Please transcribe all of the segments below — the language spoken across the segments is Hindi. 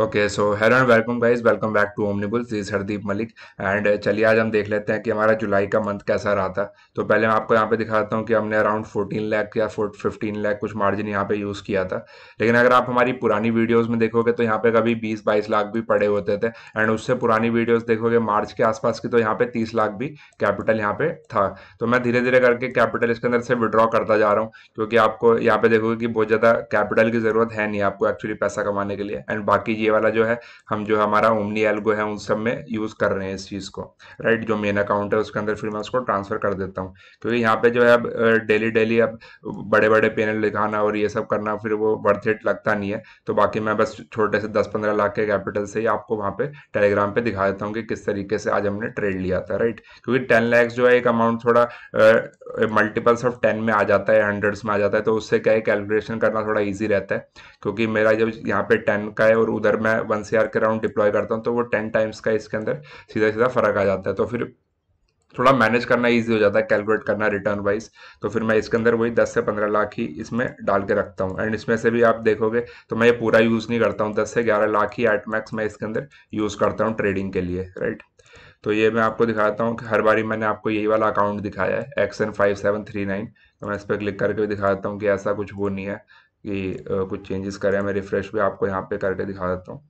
Okay so hello and welcome guys, welcome back to Omnibulls. This Hardeep Malik and चलिए आज हम देख लेते हैं कि हमारा जुलाई का मंथ कैसा रहा था। तो पहले मैं आपको यहाँ पे दिखाता हूँ कि हमने अराउंड 14 लाख या 15 लाख कुछ मार्जिन यहाँ पे यूज़ किया था। लेकिन अगर आप हमारी पुरानी वीडियोज़ में देखोगे तो यहाँ पे कभी 20-22 लाख भी पड़े होते थे एंड उससे पुरानी वीडियोज़ देखोगे मार्च के आसपास की तो यहाँ पे 30 लाख भी कैपिटल यहाँ पे था। तो मैं धीरे धीरे करके कैपिटल इसके अंदर से विड्रॉ करता जा रहा हूँ क्योंकि आपको यहाँ पे देखोगे कि बहुत ज़्यादा कैपिटल की ज़रूरत है नहीं आपको एक्चुअली पैसा कमाने के लिए। एंड बाकी वाला जो है हम जो हमारा ओमनी एल्गो है उन सब में यूज कर रहे हैं इस चीज को, राइट। जो मेन अकाउंट है उसके अंदर फिर मैं उसको ट्रांसफर कर देता हूं क्योंकि यहाँ पे जो है अब डेली अब बड़े पेनल लिखाना और ये सब करना फिर वो वर्थ इट लगता नहीं है। तो बाकी मैं बस छोटे से 10-15 लाख के कैपिटल से ही आपको वहां पे टेलीग्राम पे दिखा देता हूँ कि किस तरीके से आज हमने ट्रेड लिया था, राइट। क्योंकि 10 लाख जो है एक अमाउंट थोड़ा मल्टीपल्स ऑफ 10 में आ जाता है, 100s में आ जाता है, तो उससे क्या है कैलकुलेशन करना थोड़ा ईजी रहता है। क्योंकि मेरा जब यहाँ पे 10 का है और उधर मैं 1 CR के राउंड डिप्लॉय करता हूं तो वो 10 टाइम्स का इसके अंदर सीधा फर्क आ जाता है। तो फिर थोड़ा मैनेज करना इजी हो जाता है, कैलकुलेट करना रिटर्न वाइज। तो फिर मैं इसके अंदर वही 10 से 15 लाख ही इसमें डाल के रखता हूँ। एंड इसमें से भी आप देखोगे तो मैं ये पूरा यूज़ नहीं करता हूँ, 10 से 11 लाख ही एट मैक्स मैं इसके अंदर यूज़ करता हूँ ट्रेडिंग के लिए, राइट। तो ये मैं आपको दिखाता हूँ कि हर बारी मैंने आपको यही वाला अकाउंट दिखाया है XN5739। तो मैं इस पर क्लिक करके भी दिखाता हूँ कि ऐसा कुछ वो नहीं है कि कुछ चेंजेस करें। मैं रिफ्रेश भी आपको यहाँ पे करके दिखा देता हूँ,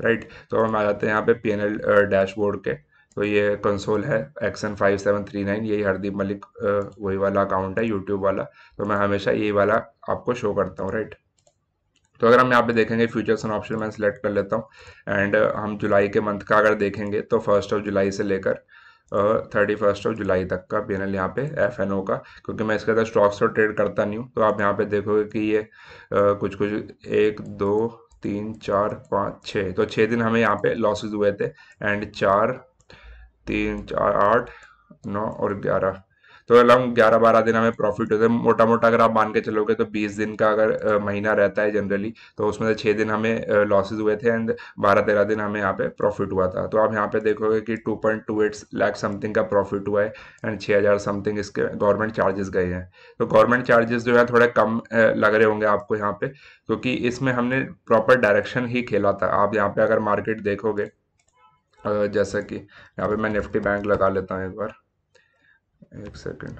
राइट। तो हम आ जाते हैं यहाँ पे PNL डैशबोर्ड के। तो ये कंसोल है XN5739, यही हरदीप मलिक वही वाला अकाउंट है यूट्यूब वाला। तो मैं हमेशा यही वाला आपको शो करता हूँ, राइट। तो अगर हम यहाँ पे देखेंगे फ्यूचर्स एंड ऑप्शन मैं सिलेक्ट कर लेता हूँ एंड हम जुलाई के मंथ का अगर देखेंगे तो 1 जुलाई से लेकर 31 जुलाई तक का PNL यहाँ पे FNO का, क्योंकि मैं इसके अंदर स्टॉक्स पर ट्रेड करता नहीं हूँ। तो आप यहाँ पे देखोगे कि ये कुछ 1, 2, 3, 4, 5, 6 तो 6 दिन हमें यहाँ पे लॉसेज हुए थे एंड 4, 3, 4, 8, 9 और 11 तो लगभग 11-12 दिन हमें प्रॉफिट होता है मोटा मोटा। अगर आप मान के चलोगे तो 20 दिन का अगर महीना रहता है जनरली तो उसमें से 6 दिन हमें लॉसेज हुए थे एंड 12-13 दिन हमें यहाँ पे प्रॉफिट हुआ था। तो आप यहाँ पे देखोगे कि 2.28 लाख समथिंग का प्रॉफिट हुआ है एंड 6000 समथिंग इसके गवर्नमेंट चार्जेस गए हैं। तो गवर्नमेंट चार्जेस जो है थोड़े कम लग रहे होंगे आपको यहाँ पे, क्योंकि इसमें हमने प्रॉपर डायरेक्शन ही खेला था। आप यहाँ पे अगर मार्केट देखोगे जैसा कि यहाँ पे मैं निफ्टी बैंक लगा लेता हूँ एक बार, एक सेकेंड।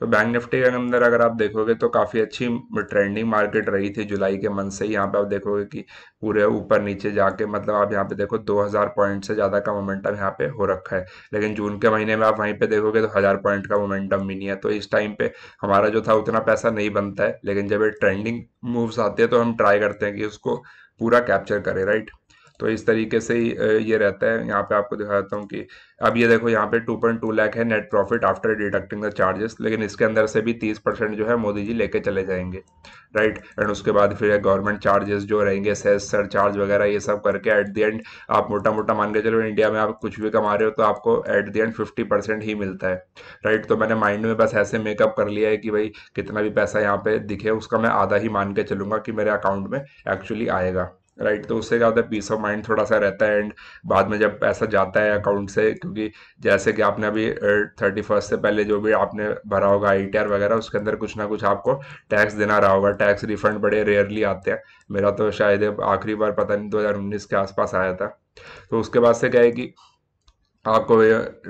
तो बैंक निफ्टी के अंदर अगर आप देखोगे तो काफ़ी अच्छी ट्रेंडिंग मार्केट रही थी जुलाई के मंथ से ही। यहाँ पे आप देखोगे कि पूरे ऊपर नीचे जाके मतलब आप यहाँ पे देखो 2000 पॉइंट से ज़्यादा का मोमेंटम यहाँ पे हो रखा है। लेकिन जून के महीने में आप वहीं पे देखोगे तो 1000 पॉइंट का मोमेंटम भी नहीं है। तो इस टाइम पे हमारा जो था उतना पैसा नहीं बनता है, लेकिन जब ये ट्रेंडिंग मूव्स आती है तो हम ट्राई करते हैं कि उसको पूरा कैप्चर करें, राइट। तो इस तरीके से ये रहता है। यहाँ पे आपको दिखा देता हूँ कि अब ये देखो यहाँ पे 2.2 लाख है net profit after deducting the charges, लेकिन इसके अंदर से भी 30% जो है मोदी जी लेके चले जाएंगे, राइट। एंड उसके बाद फिर गवर्नमेंट चार्जेस जो रहेंगे सेस सरचार्ज वगैरह ये सब करके एट द एंड आप मोटा मोटा मान के चलो इंडिया में आप कुछ भी कमा रहे हो तो आपको एट द एंड 50% ही मिलता है, राइट। तो मैंने माइंड में बस ऐसे मेकअप कर लिया है कि भाई कितना भी पैसा यहाँ पे दिखे उसका मैं आधा ही मान के चलूँगा कि मेरे अकाउंट में एक्चुअली आएगा, राइट। तो उससे क्या होता है पीस ऑफ माइंड थोड़ा सा रहता है एंड बाद में जब पैसा जाता है अकाउंट से, क्योंकि जैसे कि आपने अभी 31 से पहले जो भी आपने भरा होगा ITR वगैरह उसके अंदर कुछ ना कुछ आपको टैक्स देना रहा होगा। टैक्स रिफंड बड़े रेयरली आते हैं, मेरा तो शायद आखिरी बार पता नहीं 2019 के आसपास आया था। तो उसके बाद से क्या है कि आपको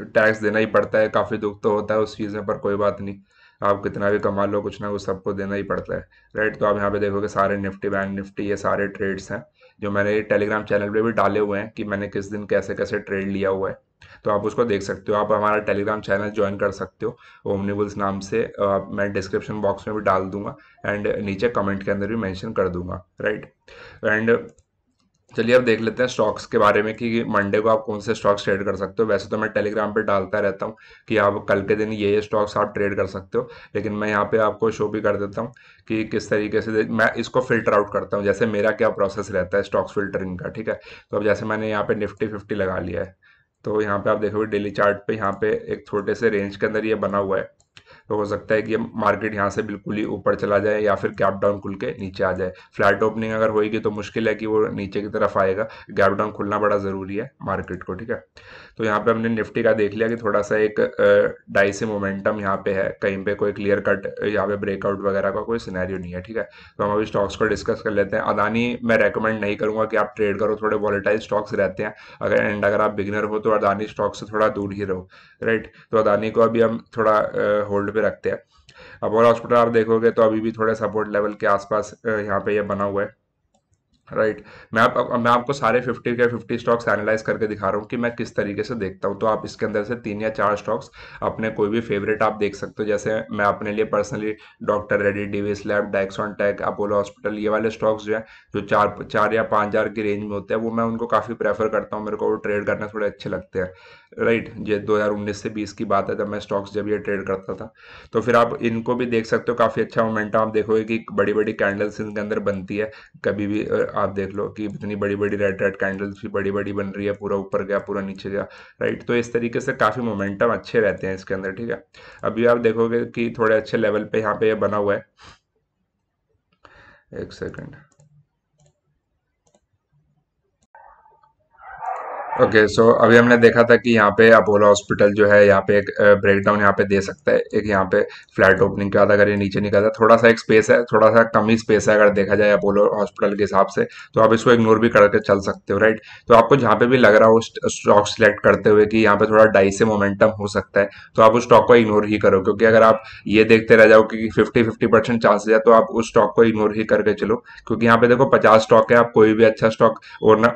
टैक्स देना ही पड़ता है, काफ़ी दुख तो होता है उस चीज़ में, पर कोई बात नहीं, आप कितना भी कमा लो कुछ ना कुछ सबको देना ही पड़ता है, राइट। तो आप यहाँ पे देखोगे सारे निफ्टी बैंक निफ्टी ये सारे ट्रेड्स हैं जो मैंने टेलीग्राम चैनल पे भी डाले हुए हैं कि मैंने किस दिन कैसे कैसे ट्रेड लिया हुआ है। तो आप उसको देख सकते हो, आप हमारा टेलीग्राम चैनल ज्वाइन कर सकते हो ओमनिबुल्स नाम से। मैं डिस्क्रिप्शन बॉक्स में भी डाल दूंगा एंड नीचे कमेंट के अंदर भी मैंशन कर दूंगा, राइट। एंड चलिए अब देख लेते हैं स्टॉक्स के बारे में कि मंडे को आप कौन से स्टॉक्स ट्रेड कर सकते हो। वैसे तो मैं टेलीग्राम पे डालता रहता हूँ कि आप कल के दिन ये स्टॉक्स आप ट्रेड कर सकते हो, लेकिन मैं यहाँ पे आपको शो भी कर देता हूँ कि किस तरीके से मैं इसको फिल्टर आउट करता हूँ, जैसे मेरा क्या प्रोसेस रहता है स्टॉक्स फिल्टरिंग का, ठीक है। तो अब जैसे मैंने यहाँ पे Nifty 50 लगा लिया है तो यहाँ पे आप देखोगे डेली चार्ट पे यहाँ पे एक छोटे से रेंज के अंदर ये बना हुआ है, तो हो सकता है कि मार्केट यहाँ से बिल्कुल ही ऊपर चला जाए या फिर गैप डाउन खुल के नीचे आ जाए। फ्लैट ओपनिंग अगर होगी तो मुश्किल है कि वो नीचे की तरफ आएगा, गैप डाउन खुलना बड़ा ज़रूरी है मार्केट को, ठीक है। तो यहाँ पे हमने निफ्टी का देख लिया कि थोड़ा सा एक डाइसी मोमेंटम यहाँ पे है, कहीं पे कोई क्लियर कट यहाँ पे ब्रेकआउट वगैरह का कोई सिनेरियो नहीं है, ठीक है। तो हम अभी स्टॉक्स को डिस्कस कर लेते हैं। अदानी मैं रेकमेंड नहीं करूँगा कि आप ट्रेड करो, थोड़े वॉलेटाइल स्टॉक्स रहते हैं, अगर एंड अगर आप बिगिनर हो तो अदानी स्टॉक से थोड़ा दूर ही रहो, राइट। तो अदानी को अभी हम थोड़ा होल्ड पे रखते हैं। अपोलो हॉस्पिटल आप देखोगे तो अभी भी थोड़े सपोर्ट लेवल के आसपास यहाँ पे ये बना हुआ है, राइट। मैं आपको सारे 50 स्टॉक्स एनालाइज करके दिखा रहा हूँ कि मैं किस तरीके से देखता हूँ। तो आप इसके अंदर से 3 या 4 स्टॉक्स अपने कोई भी फेवरेट आप देख सकते हो। जैसे मैं अपने लिए personally doctor Reddy, Divislab, Dixon take, Apollo hospital, ये वाले स्टॉक्स जो है जो 4 या 5 हज़ार की रेंज में होते हैं वो मैं उनको काफ़ी प्रेफर करता हूँ, मेरे को वो ट्रेड करना थोड़े अच्छे लगते हैं, राइट। ये 2019 से 20 की बात है जब मैं स्टॉक्स जब ये ट्रेड करता था। तो फिर आप इनको भी देख सकते हो, काफ़ी अच्छा मोमेंटम। आप देखोगे कि बड़ी बड़ी कैंडल्स इनके अंदर बनती है, कभी भी आप देख लो कि इतनी बड़ी बड़ी रेड कैंडल्स भी बड़ी बड़ी बन रही है, पूरा ऊपर गया पूरा नीचे गया, राइट। तो इस तरीके से काफ़ी मोमेंटम अच्छे रहते हैं इसके अंदर, ठीक है। अभी आप देखोगे कि थोड़े अच्छे लेवल पे यहाँ पे ये बना हुआ है, एक सेकंड, ओके। सो अभी हमने देखा था कि यहाँ पे अपोलो हॉस्पिटल जो है यहाँ पे एक ब्रेकडाउन यहाँ पे दे सकता है, एक यहाँ पे फ्लैट ओपनिंग के बाद अगर ये नीचे निकलता है, थोड़ा सा एक स्पेस है, थोड़ा सा कम ही स्पेस है अगर देखा जाए अपोलो हॉस्पिटल के हिसाब से, तो आप इसको इग्नोर भी करके चल सकते हो, राइट। तो आपको जहाँ पे भी लग रहा हो स्टॉक सिलेक्ट करते हुए कि यहाँ पे थोड़ा डाइसी मोमेंटम हो सकता है तो आप उस स्टॉक को इग्नोर ही करो, क्योंकि अगर आप ये देखते रह जाओ कि 50-50% चांसेस है तो आप उस स्टॉक को इग्नोर ही करके चलो, क्योंकि यहाँ पे देखो 50 स्टॉक है, आप कोई भी अच्छा स्टॉक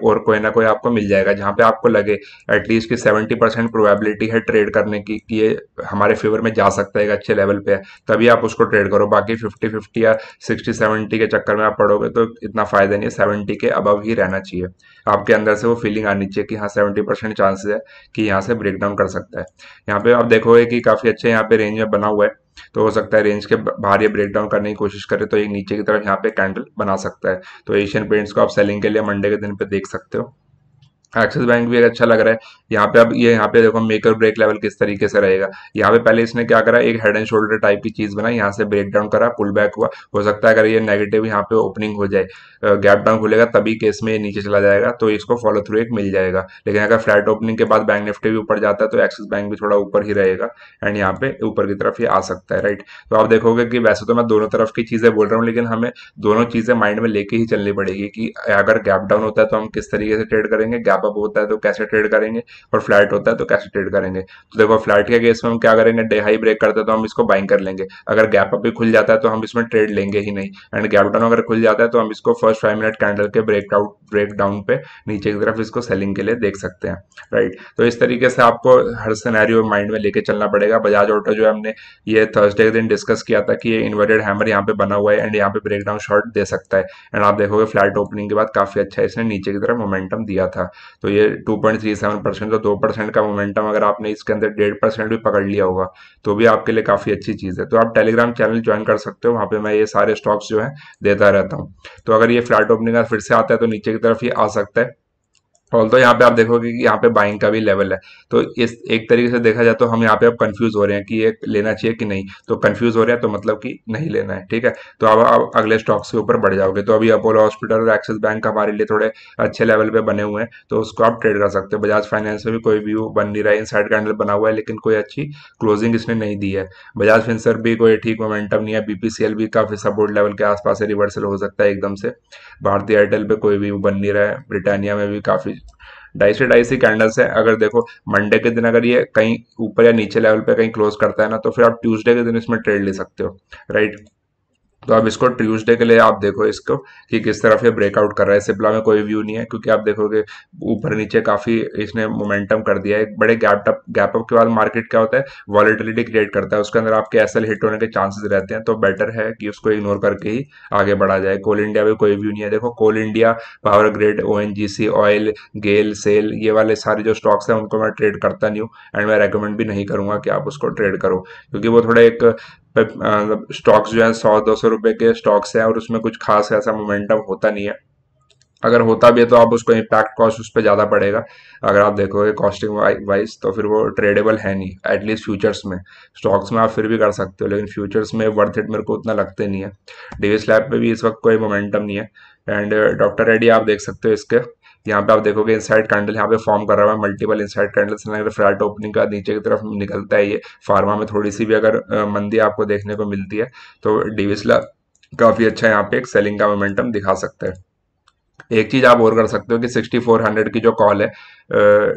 और कोई ना कोई आपको मिल जाएगा जहाँ पे आपको लगे एटलीस्ट कि 70% प्रोबेबिलिटी है ट्रेड करने की कि ये हमारे फेवर में जा सकता है अच्छे लेवल पे है, तभी आप उसको ट्रेड करो। बाकी 50-50 या 60-70 के चक्कर में आप पड़ोगे तो इतना फायदा नहीं है, 70 के अबव ही रहना चाहिए। आपके अंदर से वो फीलिंग आनी चाहिए कि हाँ 70% चांसेस है कि यहाँ से ब्रेकडाउन कर सकता है। यहाँ पे आप देखोगे कि काफी अच्छे यहाँ पे रेंज में बना हुआ है, तो हो सकता है रेंज के बाहर ये ब्रेकडाउन करने की कोशिश करे तो ये नीचे की तरफ यहाँ पे कैंडल बना सकता है। तो एशियन पेंट्स को आप सेलिंग के लिए मंडे के दिन पे देख सकते हो। एक्सिस बैंक भी अच्छा लग रहा है यहाँ पे। अब ये यहाँ पे देखो मेक और ब्रेक लेवल किस तरीके से रहेगा। यहाँ पे पहले इसने क्या करा, एक हेड एंड शोल्डर टाइप की चीज बनाई, यहाँ से ब्रेकडाउन करा, पुल बैक हुआ। हो सकता है अगर ये नेगेटिव यहाँ पे ओपनिंग हो जाए, गैप डाउन खुलेगा तभी केस में ये नीचे चला जाएगा, तो इसको फॉलो थ्रू एक मिल जाएगा। लेकिन अगर फ्लैट ओपनिंग के बाद बैंक निफ्टी भी ऊपर जाता है तो एक्सिस बैंक भी थोड़ा ऊपर ही रहेगा एंड यहाँ पे ऊपर की तरफ ये आ सकता है, राइट। तो आप देखोगे कि वैसे तो मैं दोनों तरफ की चीजें बोल रहा हूँ, लेकिन हमें दोनों चीजें माइंड में लेके ही चलनी पड़ेगी कि अगर गैप डाउन होता है तो हम किस तरीके से ट्रेड करेंगे, अप होता है तो कैसे ट्रेड करेंगे, और फ्लैट होता है तो कैसे ट्रेड करेंगे। तो देखो फ्लैट के केस में हम क्या करेंगे, डे हाई ब्रेक करते हैं तो हम इसको बाइंग कर लेंगे, अगर गैप अप भी खुल जाता है तो हम इसमें ट्रेड लेंगे ही नहीं, एंड गैप डाउन अगर खुल जाता है तो हम इसको फर्स्ट 5 मिनट कैंडल के ब्रेकडाउन पे नीचे की तरफ इसको सेलिंग के लिए देख सकते हैं, राइट। तो इस तरीके से आपको हर सिनेरियो माइंड में लेके चलना पड़ेगा। बजाज ऑटो जो हमने ये थर्सडे के दिन डिस्कस किया था कि ये इन्वर्टेड हैमर यहाँ पे बना हुआ है एंड यहाँ पे ब्रेकडाउन शॉर्ट दे सकता है, एंड आप देखोगे फ्लैट ओपनिंग के बाद काफी अच्छा इसने नीचे की तरफ मोमेंटम दिया था। तो ये 2.37% तो 2% का मोमेंटम अगर आपने इसके अंदर 1.5% भी पकड़ लिया होगा तो भी आपके लिए काफ़ी अच्छी चीज़ है। तो आप टेलीग्राम चैनल ज्वाइन कर सकते हो, वहाँ पे मैं ये सारे स्टॉक्स जो हैं देता रहता हूँ। तो अगर ये फ्लैट ओपनिंग फिर से आता है तो नीचे की तरफ ये आ सकता है। ऑल्दो यहाँ पे आप देखोगे कि यहाँ पे बाइंग का भी लेवल है, तो इस एक तरीके से देखा जाए तो हम यहाँ पे अब कंफ्यूज हो रहे हैं कि ये लेना चाहिए कि नहीं, तो कंफ्यूज हो रहे हैं तो मतलब कि नहीं लेना है, ठीक है। तो अब आप अगले स्टॉक्स के ऊपर बढ़ जाओगे। तो अभी अपोलो हॉस्पिटल और एक्सिस बैंक हमारे लिए थोड़े अच्छे लेवल पे बने हुए हैं, तो उसको आप ट्रेड कर सकते हो। बजाज फाइनेंस में भी कोई व्यू बन नहीं रहा है, इनसाइड कैंडल बना हुआ है लेकिन कोई अच्छी क्लोजिंग इसने नहीं दी है। बजाज फिनसर्व भी कोई ठीक मोमेंटम नहीं है। बीपीसीएल भी काफी सपोर्ट लेवल के आसपास से रिवर्सल हो सकता है एकदम से। भारतीय एयरटेल पे कोई व्यू बन नहीं रहा है। ब्रिटानिया में भी काफी डाइसी कैंडल्स है। अगर देखो मंडे के दिन अगर ये कहीं ऊपर या नीचे लेवल पे कहीं क्लोज करता है ना, तो फिर आप ट्यूसडे के दिन इसमें ट्रेड ले सकते हो, राइट। तो आप इसको ट्यूसडे के लिए आप देखो इसको कि किस तरफ ये ब्रेकआउट कर रहा है। सिप्ला में कोई व्यू नहीं है क्योंकि आप देखोगे ऊपर नीचे काफ़ी इसने मोमेंटम कर दिया है। एक बड़े गैप अप के बाद मार्केट क्या होता है, वॉलेटिलिटी क्रिएट करता है, उसके अंदर आपके एसएल हिट होने के चांसेस रहते हैं। तो बेटर है कि उसको इग्नोर करके ही आगे बढ़ा जाए। कोल इंडिया में कोई व्यू नहीं है। देखो Coal India, power grid, ONGC, oil, गेल, सेल, ये वाले सारे जो स्टॉक्स हैं उनको मैं ट्रेड करता नहीं हूँ एंड मैं रेकमेंड भी नहीं करूँगा कि आप उसको ट्रेड करो, क्योंकि वो थोड़ा एक स्टॉक्स जो है 100-200 रुपए के स्टॉक्स हैं और उसमें कुछ खास ऐसा मोमेंटम होता नहीं है। अगर होता भी है तो आप उसको इम्पैक्ट कॉस्ट उस पर ज़्यादा पड़ेगा। अगर आप देखोगे कॉस्टिंग वाइज तो फिर वो ट्रेडेबल है नहीं, एटलीस्ट फ्यूचर्स में। स्टॉक्स में आप फिर भी कर सकते हो लेकिन फ्यूचर्स में वर्थ इट मेरे को उतना लगते नहीं है। डिविस्लैब पे भी इस वक्त कोई मोमेंटम नहीं है। एंड डॉक्टर रेड्डी आप देख सकते हो, इसके यहाँ पे आप देखोगे इनसाइड कैंडल यहाँ पे फॉर्म कर रहा है, मल्टीपल इनसाइड कैंडल्स लग रहा है, फ्लैट ओपनिंग का नीचे की तरफ निकलता है। ये फार्मा में थोड़ी सी भी अगर मंदी आपको देखने को मिलती है तो डिविस्लैब काफ़ी अच्छा यहाँ पे एक सेलिंग का मोमेंटम दिखा सकते हैं। एक चीज़ आप और कर सकते हो कि 6400 की जो कॉल है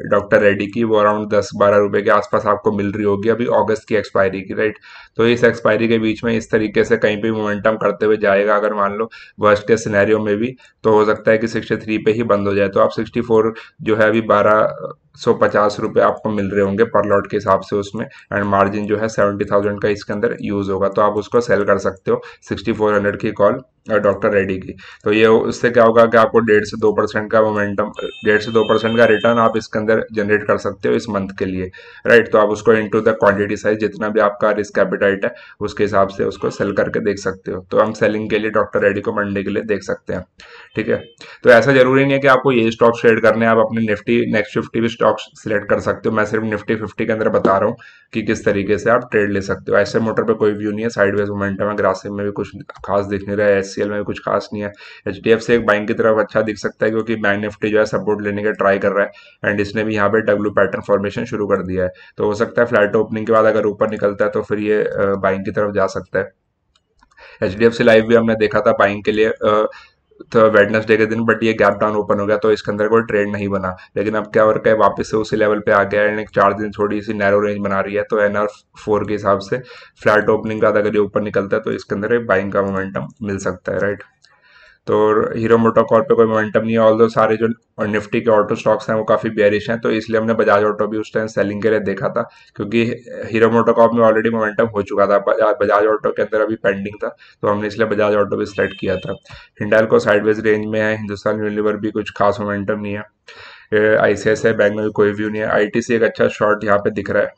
डॉक्टर रेड्डी की वो अराउंड 10-12 रुपए के आसपास आपको मिल रही होगी अभी अगस्त की एक्सपायरी की, राइट। तो इस एक्सपायरी के बीच में इस तरीके से कहीं पे मोमेंटम करते हुए जाएगा। अगर मान लो वर्स्ट के सिनेरियो में भी तो हो सकता है कि 63 पे ही बंद हो जाए। तो आप 64 जो है अभी 1250 रुपये आपको मिल रहे होंगे पर लॉट के हिसाब से उसमें, एंड मार्जिन जो है 70,000 का इसके अंदर यूज़ होगा। तो आप उसको सेल कर सकते हो 6400 की कॉल डॉक्टर रेड्डी की। तो ये उससे क्या होगा कि आपको 1.5 से 2% का मोमेंटम, 1.5 से 2% का रिटर्न आप इसके अंदर जनरेट कर सकते हो इस मंथ के लिए, राइट। तो आप उसको इनटू द क्वांटिटी साइज जितना भी आपका रिस्क एपेटाइट है उसके हिसाब से उसको सेल करके देख सकते हो। तो हम सेलिंग के लिए डॉक्टर रेड्डी को मंडे के लिए देख सकते हैं, ठीक है। तो ऐसा जरूरी नहीं है कि आपको ये स्टॉक्स ट्रेड करने हैं, आप अपने निफ्टी नेक्स्ट 50 भी स्टॉक्स सिलेक्ट कर सकते हो। मैं सिर्फ निफ्टी 50 के अंदर बता रहा हूँ कि किस तरीके से आप ट्रेड ले सकते हो। ऐसे मोटर पर कोई व्यू नहीं है, साइडवेज मोमेंटम है, ग्रासिम में भी कुछ खास दिख नहीं रहा है, एससीएल में भी कुछ खास नहीं है। एचडीएफसी एक बैंक की तरफ अच्छा दिख सकता है क्योंकि बैंक निफ्टी जो है सपोर्ट लेने का ट्राई कर रहा है एंड इसने भी यहाँ पे डब्ल्यू पैटर्न फॉर्मेशन शुरू कर दिया है। तो हो सकता है फ्लैट ओपनिंग के बाद अगर ऊपर निकलता है तो फिर ये बाइंग की तरफ जा सकता है। एचडीएफसी लाइफ भी हमने देखा था बाइंग के लिए तो वेडनेसडे के दिन, बट ये गैप डाउन ओपन हो गया तो इसके अंदर कोई ट्रेड नहीं बना। लेकिन अब क्या हो रहा है, वापस से उसी लेवल पे आ गया है। 4 दिन थोड़ी सी नैरो रेंज बना रही है। तो NR4 के हिसाब से फ्लैट ओपनिंग का अगर ये ऊपर निकलता है तो इसके अंदर एक बाइंग का मोमेंटम मिल सकता है, राइट। तो हीरो मोटोकॉर्प पे कोई मोमेंटम नहीं है, ऑल दो सारे जो निफ्टी के ऑटो स्टॉक्स हैं वो काफ़ी बेयरिश हैं। तो इसलिए हमने बजाज ऑटो भी उस टाइम सेलिंग के लिए देखा था क्योंकि हीरो मोटोकॉर्प में ऑलरेडी मोमेंटम हो चुका था, बजाज ऑटो के अंदर अभी पेंडिंग था तो हमने इसलिए बजाज ऑटो भी सिलेक्ट किया था। हिंडाल्को साइडवेज रेंज में है, हिंदुस्तान यूनिलीवर भी कुछ खास मोमेंटम नहीं है, ICICI बैंक में भी कोई व्यू नहीं है। ITC एक अच्छा शॉर्ट यहाँ पे दिख रहा है,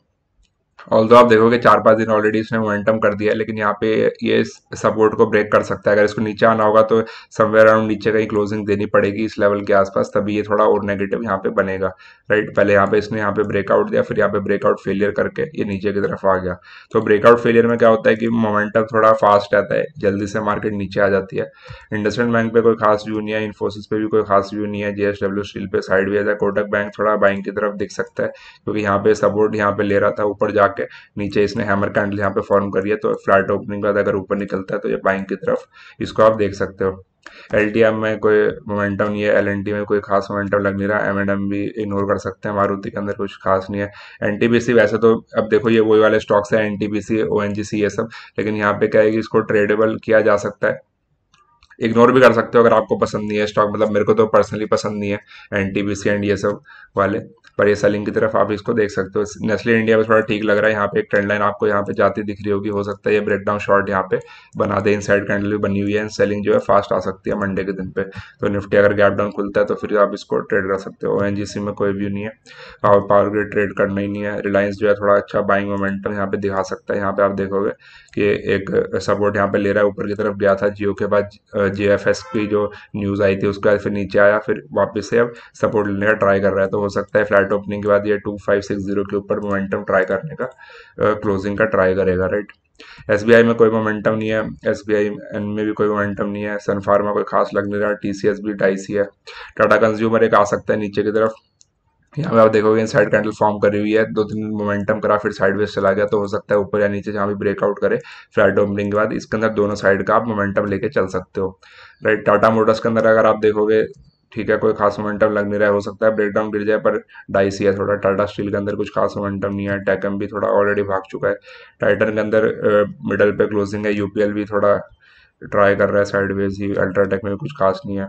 ऑल दो आप देखोगे 4-5 दिन ऑलरेडी इसने मोमेंटम कर दिया है लेकिन यहाँ पे ये सपोर्ट को ब्रेक कर सकता है। अगर इसको नीचे आना होगा तो समवेयर अराउंड नीचे कहीं क्लोजिंग देनी पड़ेगी इस लेवल के आसपास, तभी ये थोड़ा और नेगेटिव यहाँ पे बनेगा, राइट। पहले यहाँ पे इसने यहाँ पे ब्रेकआउट दिया, फिर यहाँ पे ब्रेकआउट फेलियर करके ये नीचे की तरफ आ गया। तो ब्रेकआउट फेलियर में क्या होता है कि मोमेंटम थोड़ा फास्ट रहता है, जल्दी से मार्केट नीचे आ जाती है। IndusInd बैंक पे कोई खास व्यू नहीं है, इन्फोसिस पे भी कोई खास व्यू नहीं है, JSW स्टील पे साइडवेज है, कोटक बैंक थोड़ा बाइंग की तरफ दिख सकता है क्योंकि यहाँ पे सपोर्ट यहाँ पे ले रहा था, ऊपर जाकर नीचे इसने हैमर कैंडल यहाँ पे फॉर्म करी है। तो फ्लैट ओपनिंग के बाद अगर ऊपर निकलता है तो ये बाइंग की तरफ इसको आप देख सकते हो। LTM में कोई मोमेंटम नहीं है, LNT में कोई खास मोमेंटम लग नहीं रहा, M&M भी इग्नोर कर सकते हैं, मारुति के अंदर कुछ खास नहीं है। NTPC वैसे तो अब देखो ये वही वाले स्टॉक्स हैं, NTPC ONGC ये सब, लेकिन यहाँ पे क्या है कि इसको ट्रेडेबल किया जा सकता है, इग्नोर भी कर सकते हो अगर आपको पसंद नहीं है स्टॉक। मतलब मेरे को तो पर्सनली पसंद नहीं है NTPC एंड ये सब वाले, पर ये सेलिंग की तरफ आप इसको देख सकते हो। नेस्ले इंडिया में थोड़ा ठीक लग रहा है, यहाँ पे एक ट्रेंड लाइन आपको यहाँ पे जाती दिख रही होगी, हो सकता है ये ब्रेकडाउन शॉर्ट यहाँ पे बना दे, इनसाइड कैंडल भी बनी हुई है, सेलिंग जो है फास्ट आ सकती है मंडे के दिन पे। तो निफ्टी अगर गैप डाउन खुलता है तो फिर आप इसको ट्रेड कर सकते हो। ONGC में कोई व्यू नहीं है, पावर ग्रिड ट्रेड करना ही नहीं है। रिलायंस जो है थोड़ा अच्छा बाइंग मोमेंटम यहाँ पे दिखा सकता है, यहाँ पे आप देखोगे कि एक सपोर्ट यहाँ पे ले रहा है, ऊपर की तरफ गया था जियो के बाद JFS की जो न्यूज़ आई थी उसके बाद फिर नीचे आया, फिर वापस से अब सपोर्ट लेने का ट्राई कर रहा है। तो हो सकता है फ्लैट ओपनिंग के बाद ये 2560 के ऊपर मोमेंटम ट्राई करने का क्लोजिंग का ट्राई करेगा, राइट। SBI में कोई मोमेंटम नहीं है, SBI में भी कोई मोमेंटम नहीं है, सन फार्मा कोई खास लग नहीं रहा, TCS भी 250 है। टाटा कंज्यूमर एक आ सकता है नीचे की तरफ, यहाँ पे आप देखोगे इन साइड कैंडल फॉर्म करी हुई है, 2-3 मोमेंटम करा फिर साइडवेज चला गया। तो हो सकता है ऊपर या नीचे जहाँ भी ब्रेकआउट करे फ्लैट ओपनिंग के बाद इसके अंदर दोनों साइड का आप मोमेंटम लेके चल सकते हो, राइट। टाटा मोटर्स के अंदर अगर आप देखोगे ठीक है, कोई खास मोमेंटम लग नहीं रहा है, हो सकता है ब्रेकडाउन गिर जाए पर 250 है थोड़ा। टाटा स्टील के अंदर कुछ खास मोमेंटम नहीं है, टेकम भी थोड़ा ऑलरेडी भाग चुका है, टाइटन के अंदर मिडल पे क्लोजिंग है, UPL भी थोड़ा ट्राई कर रहा है साइडवेज ही, अल्ट्राटेक में भी कुछ खास नहीं है।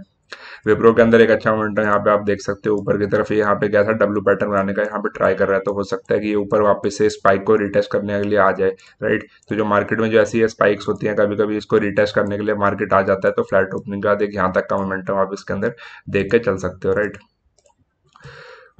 विप्रो के अंदर एक अच्छा मोमेंट यहाँ पे आप देख सकते हो, ऊपर की तरफ ये यहाँ पे क्या था डब्ल्यू पैटर्न बनाने का यहाँ पे ट्राई कर रहा है। तो हो सकता है कि ये ऊपर वापस से स्पाइक को रिटेस्ट करने के लिए आ जाए, राइट। तो जो मार्केट में जो ऐसी स्पाइक्स होती हैं कभी कभी इसको रिटेस्ट करने के लिए मार्केट आ जाता है। तो फ्लैट ओपनिंग का देख यहाँ तक का मोमेंटम आप इसके अंदर देख के चल सकते हो, राइट।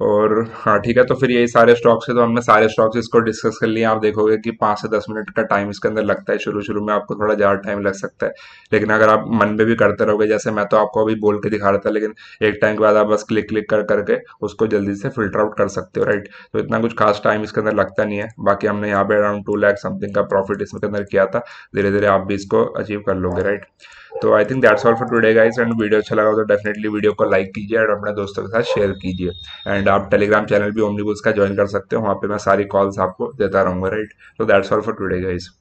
और हाँ ठीक है, तो फिर यही सारे स्टॉक्स है, तो हमने सारे स्टॉक्स इसको डिस्कस कर लिए। आप देखोगे कि 5 से 10 मिनट का टाइम इसके अंदर लगता है, शुरू शुरू में आपको थोड़ा ज़्यादा टाइम लग सकता है, लेकिन अगर आप मन में भी करते रहोगे, जैसे मैं तो आपको अभी बोल के दिखा रहा था, लेकिन एक टाइम के बाद आप बस क्लिक क्लिक कर करके उसको जल्दी से फिल्टर आउट कर सकते हो, राइट। तो इतना कुछ खास टाइम इसके अंदर लगता नहीं है। बाकी हमने यहाँ पर अराउंड 2 लाख समथिंग का प्रॉफिट इसके अंदर किया था, धीरे धीरे आप भी इसको अचीव कर लोगे, राइट। तो I think that's all for today guys, and video अच्छा लगा तो डेफिनेटली वीडियो को लाइक कीजिए और अपने दोस्तों के साथ शेयर कीजिए। एंड आप टेलीग्राम चैनल भी ओमनीबुल्स का ज्वाइन कर सकते हो, वहाँ पे मैं सारी कॉल्स आपको देता रहूँगा, राइट। तो that's all for today guys.